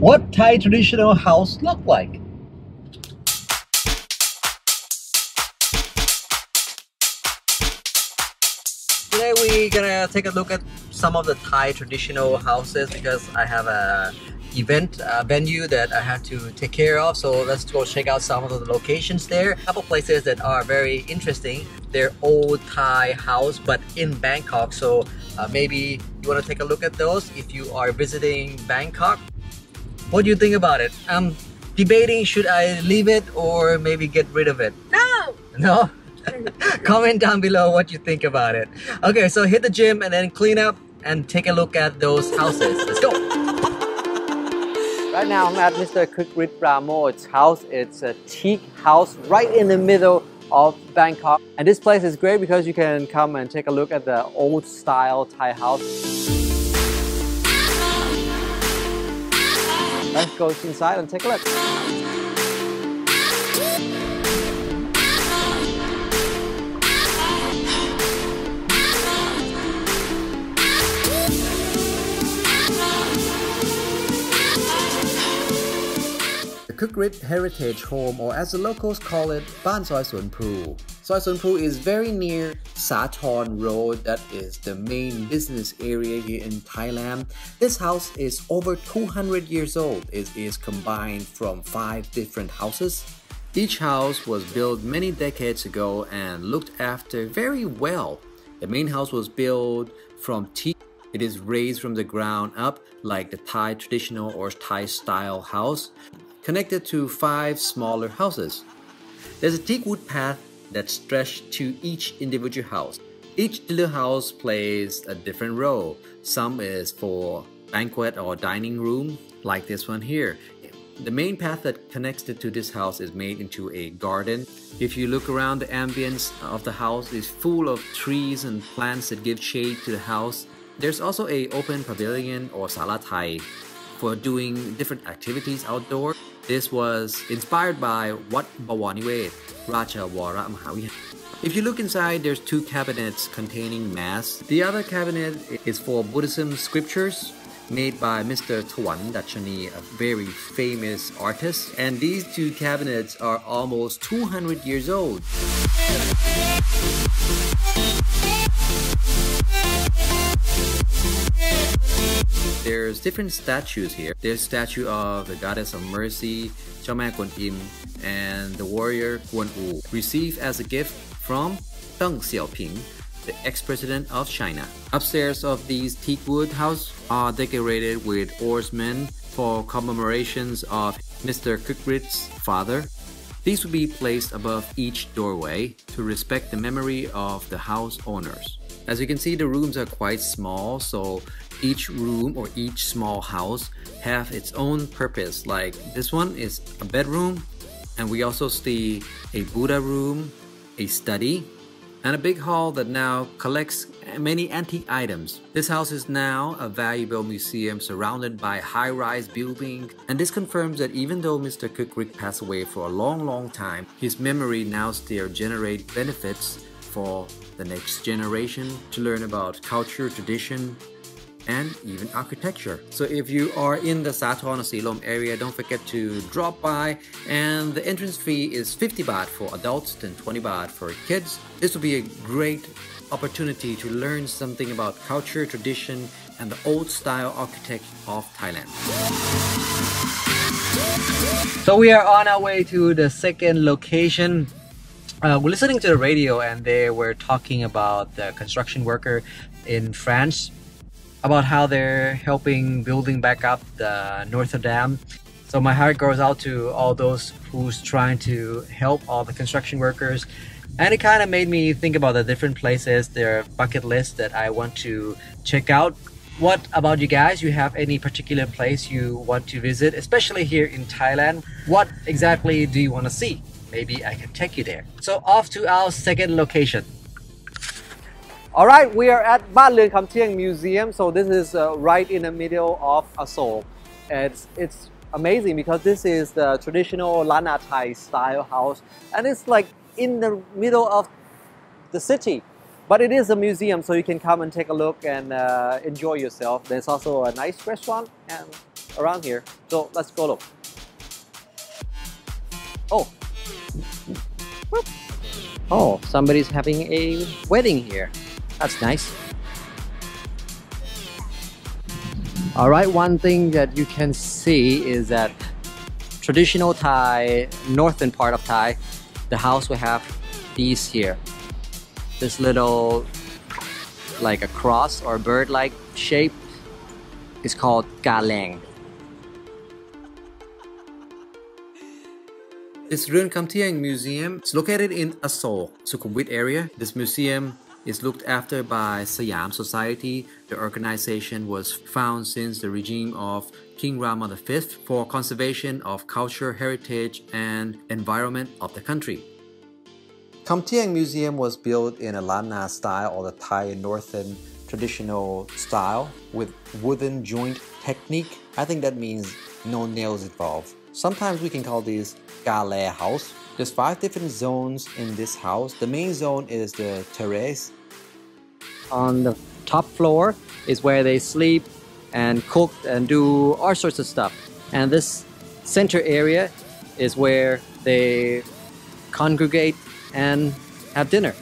what Thai traditional house look like. Today we're gonna take a look at some of the Thai traditional houses because I have a event venue that I have to take care of, so let's go check out some of the locations there. A couple places that are very interesting. They're old Thai house but in Bangkok, so maybe you want to take a look at those if you are visiting Bangkok. What do you think about it? I'm debating, should I leave it or maybe get rid of it? No? Comment down below what you think about it. Okay, so hit the gym and then clean up and take a look at those houses. Let's go! Right now I'm at Mr. Kukrit Pramoj's house. It's a teak house right in the middle of Bangkok. And this place is great because you can come and take a look at the old style Thai house. Let's go inside and take a look. Kukrit Heritage Home, or as the locals call it, Ban Soi Suan Phu. Soi Suan Phu is very near Sathorn Road, that is the main business area here in Thailand. This house is over 200 years old. It is combined from 5 different houses. Each house was built many decades ago and looked after very well. The main house was built from teak. It is raised from the ground up like the Thai traditional or Thai style house, connected to 5 smaller houses. There's a teak wood path that stretched to each individual house. Each little house plays a different role. Some is for banquet or dining room, like this one here. The main path that connects to this house is made into a garden. If you look around, the ambience of the house is full of trees and plants that give shade to the house. There's also an open pavilion or sala Thai for doing different activities outdoor. This was inspired by Wat Bawaniwet, Rajawaramahawihara. If you look inside, there's 2 cabinets containing mass. The other cabinet is for Buddhism scriptures made by Mr. Tuan Dachani, a very famous artist. And these 2 cabinets are almost 200 years old. There's different statues here. There's statue of the Goddess of Mercy, Zhang Mai Quan Kim, and the warrior Quan Wu, received as a gift from Deng Xiaoping, the ex-president of China. Upstairs of these teak wood house are decorated with oarsmen for commemorations of Mr. Kukrit's father. These would be placed above each doorway to respect the memory of the house owners. As you can see, the rooms are quite small, so each room or each small house have its own purpose. Like this one is a bedroom, and we also see a Buddha room, a study, and a big hall that now collects many antique items. This house is now a valuable museum surrounded by high-rise buildings, and this confirms that even though Mr. Kukrit passed away for a long time, his memory now still generates benefits for the next generation to learn about culture, tradition, and even architecture. So if you are in the Sathorn or Silom area, don't forget to drop by, and the entrance fee is 50 baht for adults and 20 baht for kids. This will be a great opportunity to learn something about culture, tradition, and the old style architecture of Thailand. So we are on our way to the second location. We're listening to the radio and they were talking about the construction worker in France, about how they're helping building back up the Notre Dame. So my heart goes out to all those who's trying to help all the construction workers. And it kind of made me think about the different places, their bucket list that I want to check out. What about you guys? You have any particular place you want to visit, especially here in Thailand? What exactly do you want to see? Maybe I can take you there. So off to our second location. All right, we are at Ban Luang Kamthiang Museum. So this is right in the middle of Asok. It's amazing because this is the traditional Lana Thai style house, and it's like in the middle of the city. But it is a museum, so you can come and take a look and enjoy yourself. There's also a nice restaurant and around here, so let's go look. Oh, whoop. Oh, somebody's having a wedding here. That's nice. Alright, one thing that you can see is that traditional Thai, northern part of Thai, the house will have these here. This little, like a cross or bird-like shape is called kalae. This Ruen Kamthiang Museum is located in Asok, Sukhumvit area. This museum is looked after by Siam Society. The organization was founded since the regime of King Rama V for conservation of culture, heritage, and environment of the country. Kamthiang Museum was built in a Lana style, or the Thai northern traditional style, with wooden joint technique. I think that means no nails involved. Sometimes we can call these kalae house. There's 5 different zones in this house. The main zone is the terrace. On the top floor is where they sleep and cook and do all sorts of stuff. And this center area is where they congregate and have dinner.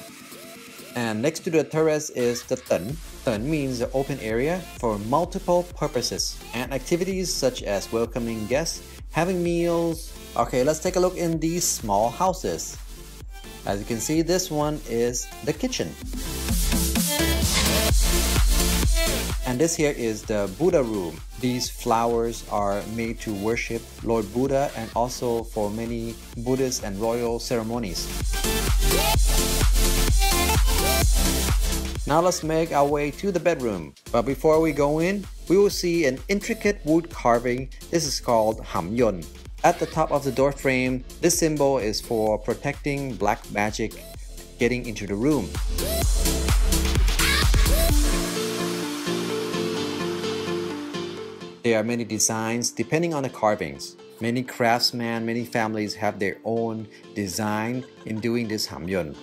And next to the terrace is the tun. Tun means the open area for multiple purposes and activities such as welcoming guests, having meals. Okay, let's take a look in these small houses. As you can see, this one is the kitchen. And this here is the Buddha room. These flowers are made to worship Lord Buddha and also for many Buddhist and royal ceremonies. Now let's make our way to the bedroom. But before we go in, we will see an intricate wood carving. This is called Ham Yun. At the top of the door frame, this symbol is for protecting black magic getting into the room. There are many designs depending on the carvings. Many craftsmen, many families have their own design in doing this Ham Yun.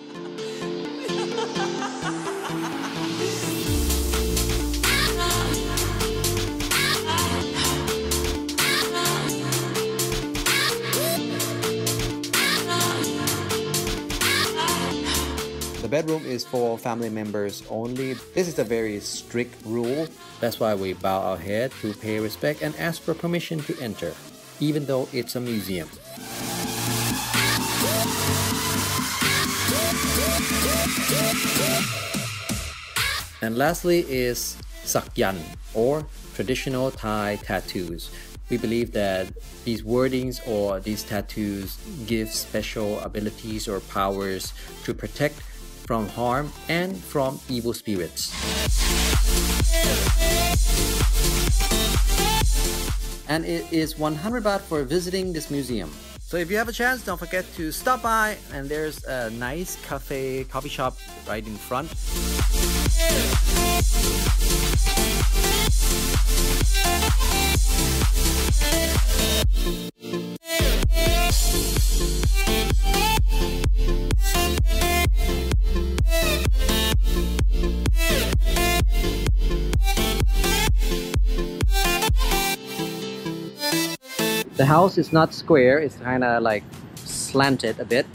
Bedroom is for family members only. This is a very strict rule. That's why we bow our head to pay respect and ask for permission to enter, even though it's a museum. And lastly is Sak Yant, or traditional Thai tattoos. We believe that these wordings or these tattoos give special abilities or powers to protect from harm and from evil spirits. And it is 100 baht for visiting this museum. So if you have a chance, don't forget to stop by, and there's a nice cafe, coffee shop right in front. The house is not square, it's kind of like slanted a bit.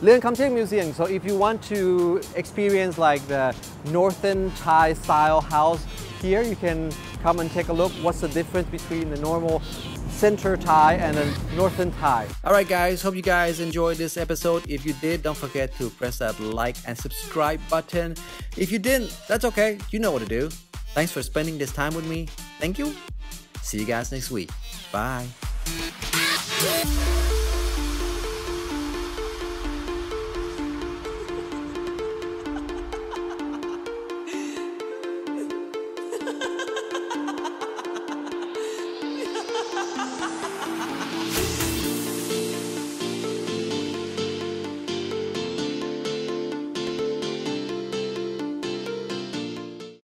Ruen Kamthiang Museum, so if you want to experience like the northern Thai style house here, you can come and take a look what's the difference between the normal center Thai and the northern Thai. Alright guys, hope you guys enjoyed this episode. If you did, don't forget to press that like and subscribe button. If you didn't, that's okay, you know what to do. Thanks for spending this time with me. Thank you. See you guys next week. Bye.